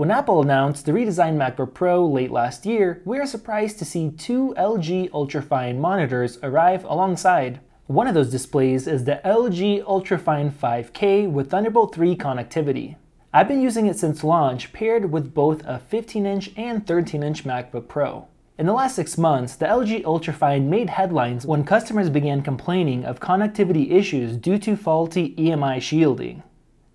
When Apple announced the redesigned MacBook Pro late last year, we were surprised to see two LG UltraFine monitors arrive alongside. One of those displays is the LG UltraFine 5K with Thunderbolt 3 connectivity. I've been using it since launch, paired with both a 15-inch and 13-inch MacBook Pro. In the last 6 months, the LG UltraFine made headlines when customers began complaining of connectivity issues due to faulty EMI shielding.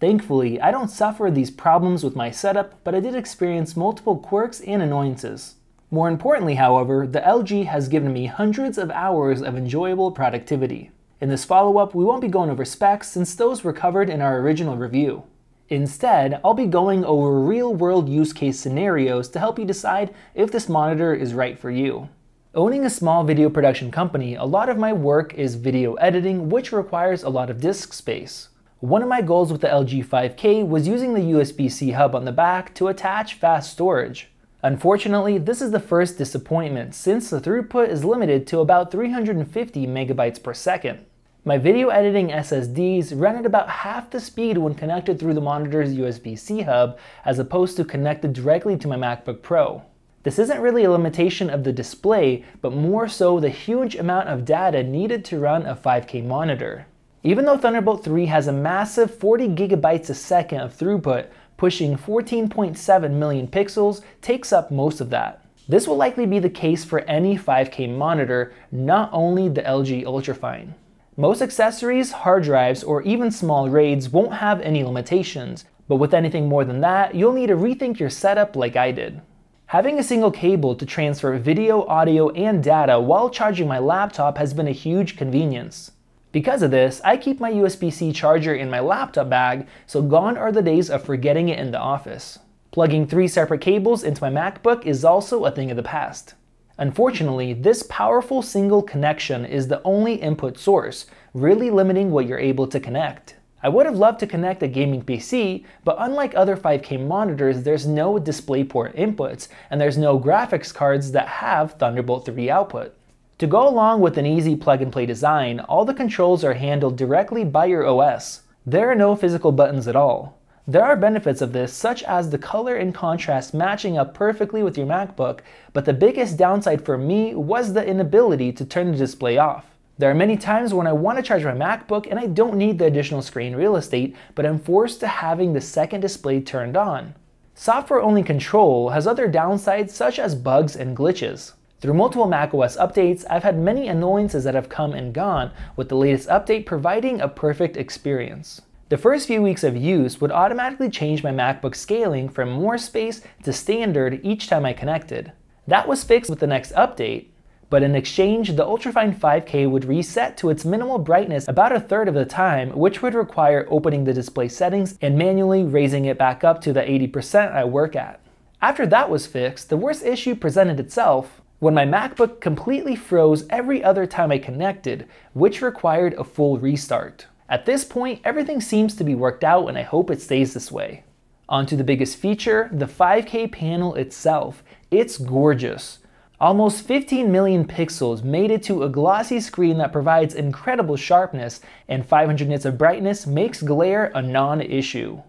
Thankfully, I don't suffer these problems with my setup, but I did experience multiple quirks and annoyances. More importantly, however, the LG has given me hundreds of hours of enjoyable productivity. In this follow-up, we won't be going over specs since those were covered in our original review. Instead, I'll be going over real-world use case scenarios to help you decide if this monitor is right for you. Owning a small video production company, a lot of my work is video editing, which requires a lot of disk space. One of my goals with the LG 5K was using the USB-C hub on the back to attach fast storage. Unfortunately, this is the first disappointment since the throughput is limited to about 350 megabytes per second. My video editing SSDs ran at about half the speed when connected through the monitor's USB-C hub as opposed to connected directly to my MacBook Pro. This isn't really a limitation of the display, but more so the huge amount of data needed to run a 5K monitor. Even though Thunderbolt 3 has a massive 40 gigabytes a second of throughput, pushing 14.7 million pixels takes up most of that. This will likely be the case for any 5K monitor, not only the LG UltraFine. Most accessories, hard drives, or even small RAIDs won't have any limitations, but with anything more than that, you'll need to rethink your setup like I did. Having a single cable to transfer video, audio, and data while charging my laptop has been a huge convenience. Because of this, I keep my USB-C charger in my laptop bag, so gone are the days of forgetting it in the office. Plugging 3 separate cables into my MacBook is also a thing of the past. Unfortunately, this powerful single connection is the only input source, really limiting what you're able to connect. I would have loved to connect a gaming PC, but unlike other 5K monitors, there's no DisplayPort inputs, and there's no graphics cards that have Thunderbolt 3 output. To go along with an easy plug-and-play design, all the controls are handled directly by your OS. There are no physical buttons at all. There are benefits of this, such as the color and contrast matching up perfectly with your MacBook, but the biggest downside for me was the inability to turn the display off. There are many times when I want to charge my MacBook and I don't need the additional screen real estate, but I'm forced to having the second display turned on. Software-only control has other downsides such as bugs and glitches. Through multiple macOS updates, I've had many annoyances that have come and gone, with the latest update providing a perfect experience. The first few weeks of use would automatically change my MacBook scaling from more space to standard each time I connected. That was fixed with the next update, but in exchange, the UltraFine 5K would reset to its minimal brightness about a third of the time, which would require opening the display settings and manually raising it back up to the 80% I work at. After that was fixed, the worst issue presented itself when my MacBook completely froze every other time I connected, which required a full restart. At this point, everything seems to be worked out and I hope it stays this way. On to the biggest feature, the 5K panel itself. It's gorgeous. Almost 15 million pixels mated to a glossy screen that provides incredible sharpness, and 500 nits of brightness makes glare a non-issue.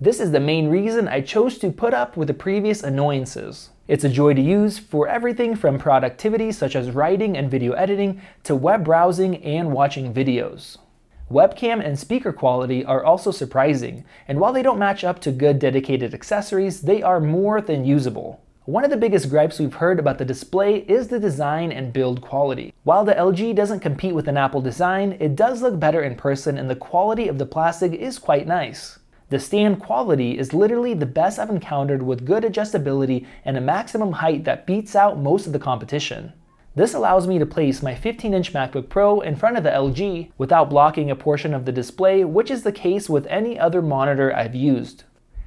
This is the main reason I chose to put up with the previous annoyances. It's a joy to use for everything from productivity such as writing and video editing to web browsing and watching videos. Webcam and speaker quality are also surprising, and while they don't match up to good dedicated accessories, they are more than usable. One of the biggest gripes we've heard about the display is the design and build quality. While the LG doesn't compete with an Apple design, it does look better in person and the quality of the plastic is quite nice. The stand quality is literally the best I've encountered, with good adjustability and a maximum height that beats out most of the competition. This allows me to place my 15-inch MacBook Pro in front of the LG without blocking a portion of the display, which is the case with any other monitor I've used.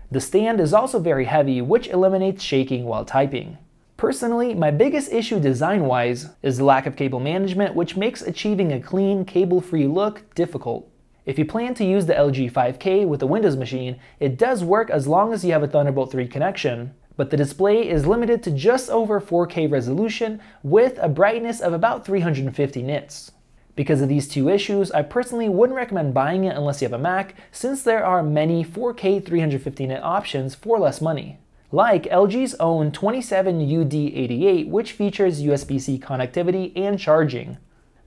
The stand is also very heavy, which eliminates shaking while typing. Personally, my biggest issue design-wise is the lack of cable management, which makes achieving a clean, cable-free look difficult. If you plan to use the LG 5K with a Windows machine, it does work as long as you have a Thunderbolt 3 connection. But the display is limited to just over 4K resolution with a brightness of about 350 nits. Because of these two issues, I personally wouldn't recommend buying it unless you have a Mac, since there are many 4K 350 nit options for less money. like LG's own 27UD88, which features USB-C connectivity and charging.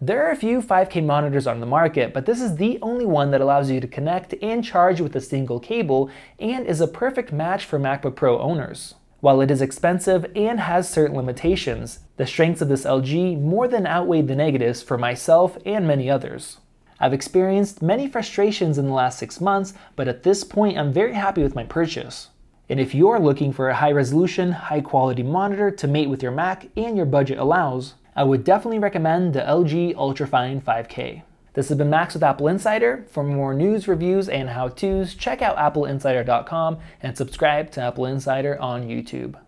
There are a few 5K monitors on the market, but this is the only one that allows you to connect and charge with a single cable and is a perfect match for MacBook Pro owners. While it is expensive and has certain limitations, the strengths of this LG more than outweighed the negatives for myself and many others. I've experienced many frustrations in the last 6 months, but at this point I'm very happy with my purchase. And if you're looking for a high-resolution, high-quality monitor to mate with your Mac and your budget allows, I would definitely recommend the LG UltraFine 5K. This has been Max with Apple Insider. For more news, reviews, and how-tos, check out appleinsider.com and subscribe to Apple Insider on YouTube.